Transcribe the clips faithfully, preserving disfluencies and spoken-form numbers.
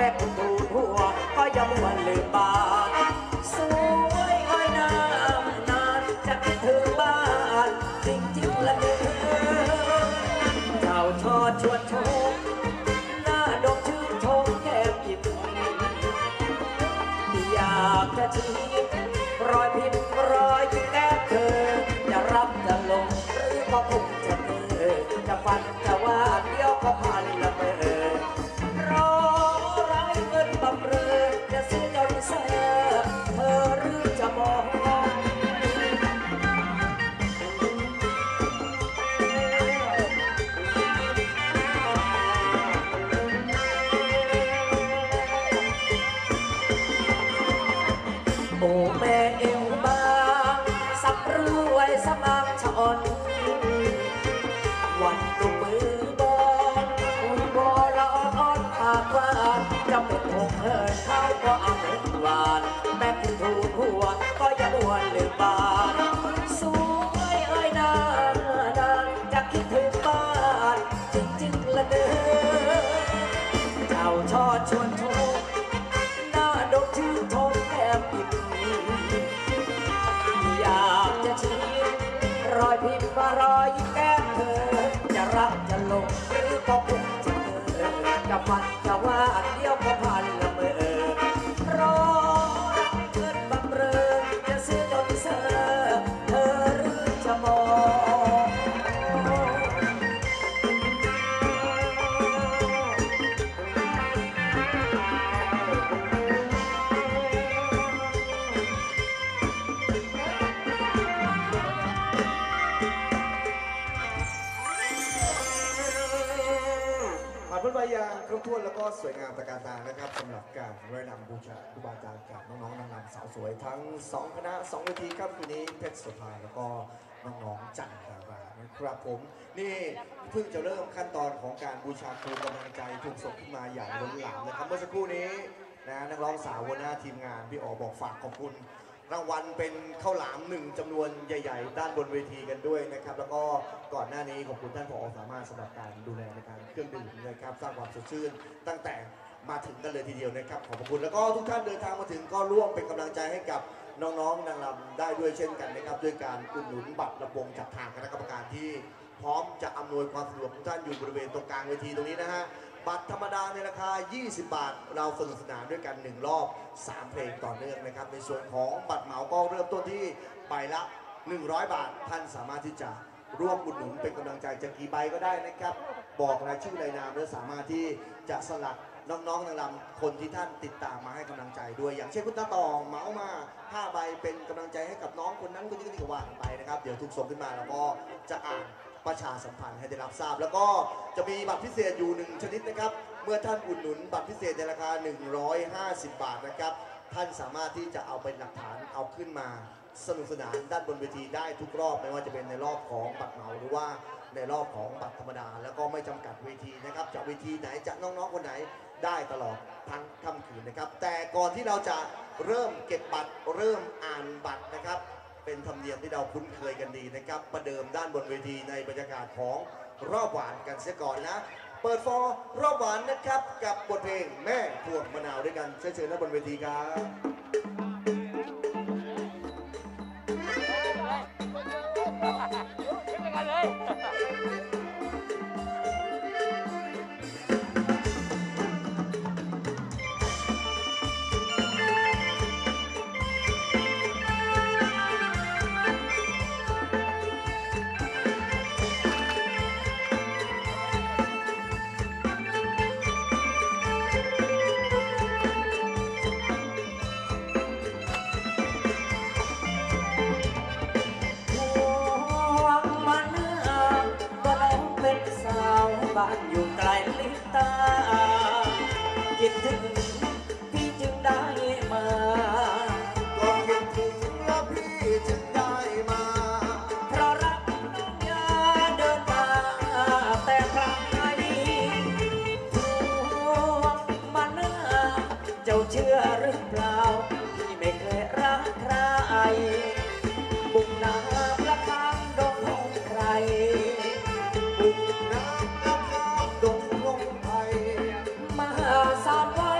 แม่คุณดูหัวก็ยังวันลืมบาดสวยอ้อยน้ำนานจะคิดถึงบ้านจริงๆและเธอเจ้าชอดชวนชมหน้าดกชื่นชมแก้มอิ่มอยากจะชี้รอยพิมพ์รอยแก้มเธอจะรับจะลงหรือก็คงจะเออจะฟันจะว่าเดียวก็ผ่านละเมอโอ้แม่เอวบางสับรวยสมางชอนวันตุ้มือบอลมือบอลอ่อนอ่อนปากหวานจะเป็นหงเหินเข้าก็เอาเงินหวานแม่คุณทูลหัวก็อย่าอ้วนหรือบานสวยเอ้ยนานนานจะคิดถึงบ้านจริงๆละเด้อเจ้าชอดชวนชมหน้าดกชื่นชมแก้มอิ่มอยากจะชิมรอยพิมพ์ว่ารอยแก้มเธอจะรักจะหลงหรือก็คงจะเจอจะฟันจะว่าเดียวก็ผ่านละเมอครบถ้วนแล้วก็สวยงามตระการตานะครับสำหรับการไร้นำบูชาครูบาอาจารย์กับน้องๆนางรำสาวสวยทั้งสองคณะสองเวทีครับคืนนี้เพชรโสภาแล้วก็น้องๆจันทรานะครับผมนี่เพิ่งจะเริ่มขั้นตอนของการบูชาครูกำลังใจถูกส่งขึ้นมาอย่างล้นหลามนะครับเมื่อสักครู่นี้นะนักร้องสาวหัวหน้าทีมงานพี่อ๋อบอกฝากขอบคุณรางวัลเป็นข้าวหลามหนึ่งจำนวนใหญ่ๆด้านบนเวทีกันด้วยนะครับแล้วก็ก่อนหน้านี้ขอบคุณท่านผอ.สามารถสำหรับการดูแลในการเครื่องดื่มนะครับสร้างความสดชื่นตั้งแต่มาถึงกันเลยทีเดียวนะครับขอบคุณแล้วก็ทุกท่านเดินทางมาถึงก็ร่วมเป็นกำลังใจให้กับน้องๆนางรำได้ด้วยเช่นกันนะครับด้วยการอุดหนุนบัตรลำวงจากทางคณะกรรมการที่พร้อมจะอำนวยความสะดวกทุกท่านอยู่บริเวณตรงกลางเวทีตรงนี้นะฮะบัตรธรรมดาในราคายี่สิบบาทเราสนุกสนานด้วยกันหนึ่งรอบสามเพลงต่อเนื่องนะครับในส่วนของบัตรเหมาก็เริ่มต้นที่ใบละหนึ่งร้อยบาทท่านสามารถที่จะร่วมอุดหนุนเป็นกำลังใจจะกี่ใบก็ได้นะครับบอกรายชื่อรายนามและสามารถที่จะสลักน้องๆนางรำคนที่ท่านติดตามมาให้กำลังใจด้วยอย่างเช่นคุณตาตองเหมามาห้าใบเป็นกำลังใจให้กับน้องคนนั้นคนนี้ก็ดีกว่าไปนะครับเดี๋ยวถูกส่งขึ้นมาแล้วก็จะอ่านประชาสัมพันธ์ให้ได้รับทราบแล้วก็จะมีบัตรพิเศษอยู่หนึ่งชนิดนะครับเมื่อท่านอุดหนุนบัตรพิเศษในราคาหนึ่งร้อยห้าสิบบาทนะครับท่านสามารถที่จะเอาเป็นหลักฐานเอาขึ้นมาสนุกสนานด้านบนเวทีได้ทุกรอบไม่ว่าจะเป็นในรอบของบัตรเหมาหรือว่าในรอบของบัตรธรรมดาแล้วก็ไม่จำกัดเวทีนะครับจากเวทีไหนจากน้องๆคนไหนได้ตลอดทั้งค่ำคืนนะครับแต่ก่อนที่เราจะเริ่มเก็บบัตรเริ่มอ่านบัตรนะครับเป็นธรรมเนียมที่เราคุ้นเคยกันดีนะครับประเดิมด้านบนเวทีในบรรยากาศของรอบหวานกันเสียก่อนนะเปิดฟอร์รอบหวานนะครับกับบทเพลงแม่พวงมะนาวด้วยกันเชิญๆด้านบนเวทีครับบ้านอยู่ไกลลิบตาคิดถึงพี่จึงได้มาก็คิดถึงแล้วพี่จึงได้มาเพราะรักนั้นยาเดินมาแต่ครั้งนี้ห่วงมาหน้าเจ้าเชื่อหรือเปล่าพี่ไม่เคยรักใครบุกนาประคามดงของใครบุกนาดงลงไทยมหาศาลไว้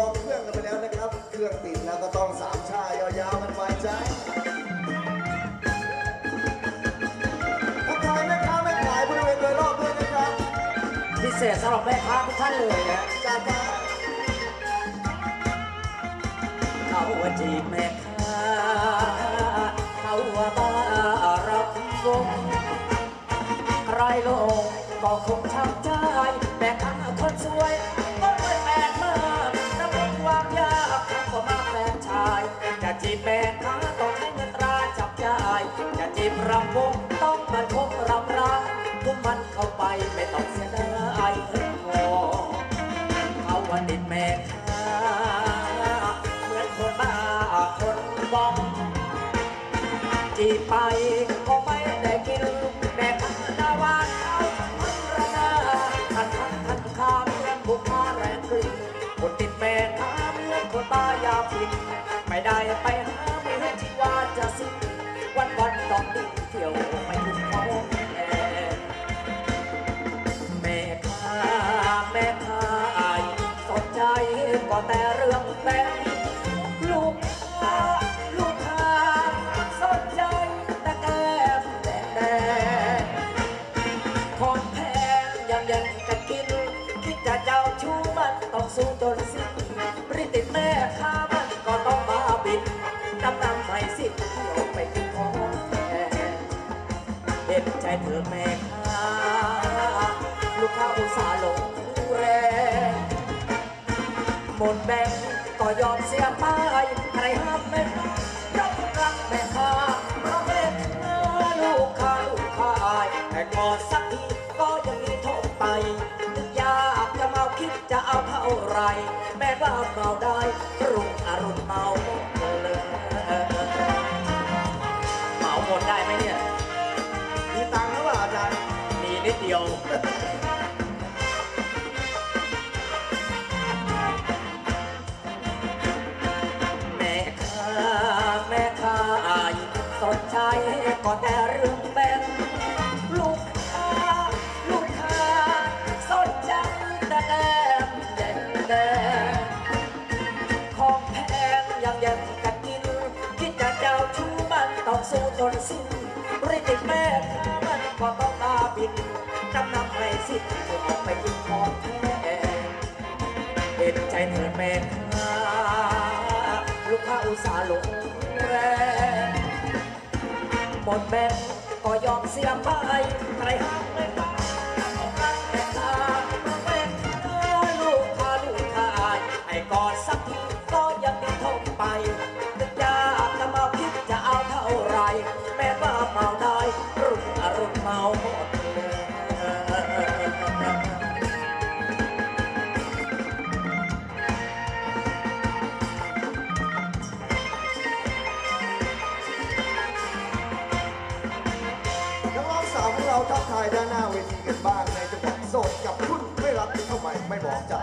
วอร์มเครื่องกันไปแล้วนะครับเครื่องติดแล้วก็ต้องสามชายยาวๆมันไว้ใจทักทายแม่ค้าแม่ขายบริเวณโดยรอบด้วยนะครับพิเศษสำหรับแม่ค้าทุกท่านเลยนะจ้าจ้าเขาว่าจีบแม่ค้าเขาว่าบ้ารับลงใครลงก็คงช้ำใจแม่ค้าคนสวยจะจีบแม่ค้าต้องให้เงินตราจับยายจะจีบรำวงต้องมันพบรำรักทุกมันเข้าไปไม่ต้องเสียดายเรื่องงอเขาว่าติดแม่ค้าเหมือนคนบ้าคนบองจีบไปก็ไม่ได้กินแม่ค้าหน้าหวานเอาพันระนาทันทันทันข้ามเรื่องบุกมาแรงขึ้นคนติดแม่ค้าเหมือนคนบ้ายาพิษไม่ได้ไปหาไม่ให้ที่ว่าจะสิ้นวันวันต้องติดเที่ยวไม่ถึงเขาแม่ค้าแม่ค้าสนใจก็แต่เรื่องแฟนลูกค้าลูกค้าสนใจแต่แก้มแต่คนแพงยังยังจะกินคิดจะเจ้าชู้มันต้องสู้จนสิ้นริติดแม่ค้ามันก็ต้องมาบินนำนำไปสิเที่ยวไปกินของแท้เห็นใจเธอแม่ค้าลูกค้าอุตส่าห์หลงแรงหมดแบงก็ยอมเสียไปใครห้ามแม่ค้ารับรักแม่ค้ารับแม่ค้าลูกค้าลูกค้าแต่ก่อนสักทีก็ยังมีโทษไปอยากจะเมาคิดจะเอาเท่าไรแม่ว่าเมาได้รุ่งอรุณเมาหมดเลยเมาหมดได้ไหมเนี่ยมีตังค์หรือเปล่าอาจารย์มีนิดเดียวแม่ค้าแม่ค้าสนใจก็แต่เรื่องแบงลูกค้าลูกค้าสนใจแต่แก้มแดงแดงของแพงยังยังกัดกินคิดจะเจ้าชู้มันต้องสู้จนสิ้นริติดแม่ค้ามันก็ต้องตาบินจำนำให้สิ้นออกไปกินของแท้เห็นใจเธอแม่ค้าลูกค้าอุตส่าห์หลงแรงหมดแบงก็ยอมเสียไปใครห้ามไม่ได้แม่ค้าแม่ค้าลูกค้าลูกค้าไอ้กอดสักทีก็ยังไม่ทนไปนึกอยากจะเมาคิดจะเอาเท่าไรแม่ว่าเมาได้รุ่งอรุณเมาหมดเลยทักทายด้านหน้าเวทีกันบ้างในจังหวัดโสดกับรุ่นไม่รับทำไมไม่บอกจ้า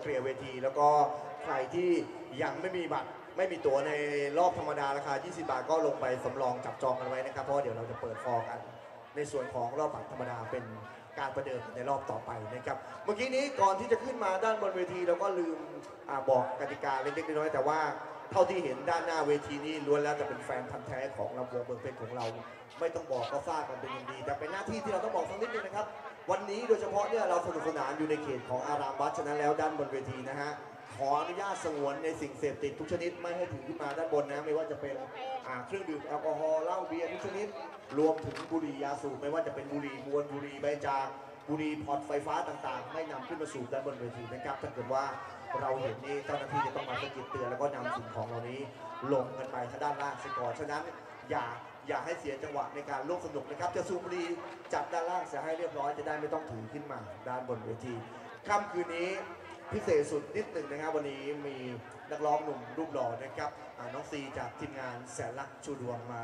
เคลียร์เวทีแล้วก็ใครที่ยังไม่มีบัตรไม่มีตั๋วในรอบธรรมดาราคายี่สิบบาทก็ลงไปสำรองจับจองกันไว้นะครับเพราะเดี๋ยวเราจะเปิดฟอร์กันในส่วนของรอบบัตรธรรมดาเป็นการประเดิมในรอบต่อไปนะครับเมื่อกี้นี้ก่อนที่จะขึ้นมาด้านบนเวทีเราก็ลืมอบอกกติกาเล็กๆน้อยๆแต่ว่าเท่าที่เห็นด้านหน้าเวทีนี้ล้วนแล้วจะเป็นแฟนพันธุ์แท้ของลำวงเมืองเพชรของเราไม่ต้องบอกก็ทราบกันเป็นอย่างดีแต่เป็นหน้าที่ที่เราต้องบอกสักนิดนึงนะครับวันนี้โดยเฉพาะเนี่ยเราสนุกสนานอยู่ในเขตของอารามวัดฉะนั้นแล้วด้านบนเวทีนะฮะขออนุญาตสงวนในสิ่งเสพติดทุกชนิดไม่ให้ถึงขึ้นมาด้านบนนะไม่ว่าจะเป็นเครื่องดื่มแอลกอฮอล์เหล้าเบียร์ทุกชนิดรวมถึงบุหรี่ยาสูบไม่ว่าจะเป็นบุหรี่มวนบุหรี่ใบจากบุหรี่พอร์ตไฟฟ้าต่างๆไม่นำขึ้นมาสูบด้านบนเวทีนะครับถ้าเกิดว่าเราเห็นนี่เจ้าหน้าที่จะต้องมาสกิดเตือนแล้วก็นำสิ่งของเหล่านี้ลงกันไปทางด้านล่างซะก่อนฉะนั้นอย่าอย่าให้เสียจังหวะในการร่วมสนุกนะครับจะสูบบุหรี่จับด้านล่างเสียให้เรียบร้อยจะได้ไม่ต้องถือขึ้นมาด้านบนเวทีค่ำคืนนี้พิเศษสุดนิดหนึ่งนะครับวันนี้มีนักร้องหนุ่มรูปหล่อนะครับน้องซีจากทีมงานแสนรักชูดวงมา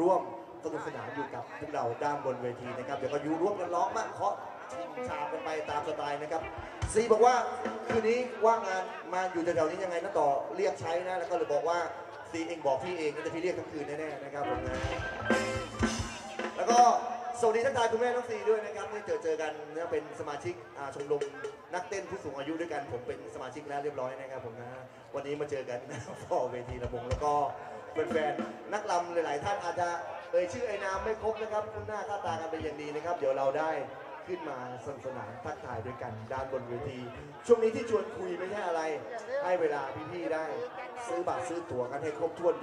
ร่วมสนุกสนานอยู่กับพวกเราด้านบนเวทีนะครับเดี๋ยวก็อยู่ร่วมกันร้องมากเคาะชิงชากันไปตามสไตล์นะครับซีบอกว่าคืนนี้ว่างงานมาอยู่แถวๆนี้ยังไงนะต่อเรียกใช้นะแล้วก็เลยบอกว่าซีเองบอกพี่เองก็จะพี่เรียกทั้งคืนแน่ๆนะครับผมนะแล้วก็สวัสดีทักทายคุณแม่น้องซีด้วยนะครับที่เจอเจอกันนะเป็นสมาชิกชมรมนักเต้นผู้สูงอายุด้วยกันผมเป็นสมาชิกแล้วเรียบร้อยนะครับผมนะวันนี้มาเจอกันนะพ่อเวทีระบงแล้วก็แฟนๆนักรำหลายๆท่านอาจจะเอ่ยชื่อไอ้นามไม่ครบนะครับคุณหน้าค่าตากันเป็นอย่างดีนะครับเดี๋ยวเราได้ขึ้นมาสนุกสนานทักทายด้วยกันด้านบนเวทีช่วงนี้ที่ชวนคุยไม่ใช่อะไรให้เวลาพี่ๆได้ซื้อบัตรซื้อตั๋วกันให้ครบถ้วน